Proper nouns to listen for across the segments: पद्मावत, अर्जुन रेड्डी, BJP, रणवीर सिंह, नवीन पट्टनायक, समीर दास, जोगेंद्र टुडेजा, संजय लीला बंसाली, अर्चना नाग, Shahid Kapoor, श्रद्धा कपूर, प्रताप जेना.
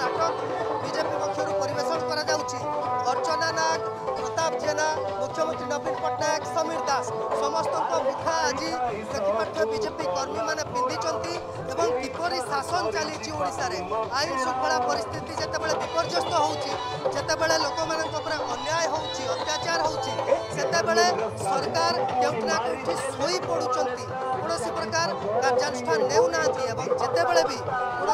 नाटक बीजेपी पक्षर परेषण अर्चना नाग प्रताप जेना मुख्यमंत्री नवीन पट्टनायक समीर दास समस्त मिठा आज से बीजेपी कर्मी मैंने पिंधि किपर शासन चली आईन श्रृंखला परिस्थिति जिते बड़े विपर्यस्त होते लोक मान अन्याय होत्याचार होते सरकार क्योंकि ये शोई पड़ुंट कौन प्रकार कार्यानुष्ठान नेऊना जितेबले भी कौन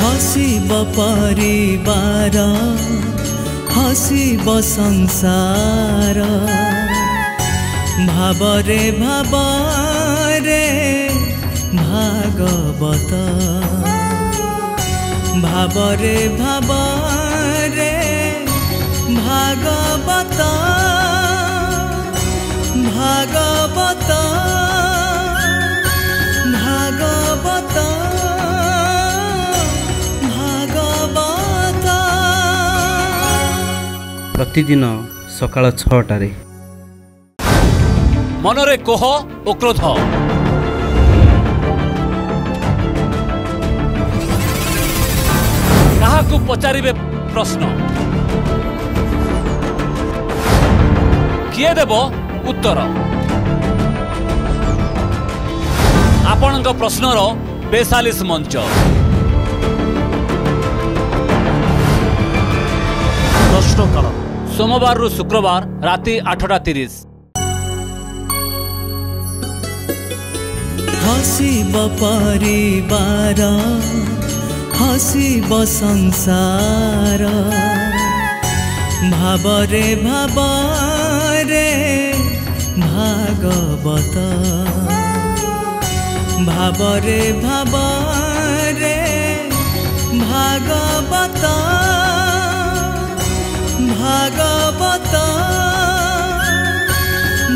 हसीब परिवार हसीब संसार भावरे भागवत भावरे भागवत भागवत भागवत प्रतिदिन सकाल 6 मनरे कोह और क्रोध कहा पचारे प्रश्न किए देव उत्तर आपण प्रश्नर 42 मंच प्रश्न कर सोमवार रु शुक्रवार राति 8:30। हसीब परिवार हसीब संसार भावरे भागवत भावरे भागवत भागवत भागवत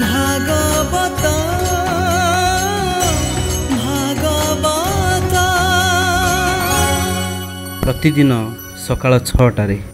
भागवत प्रतिदिन सकाल 6।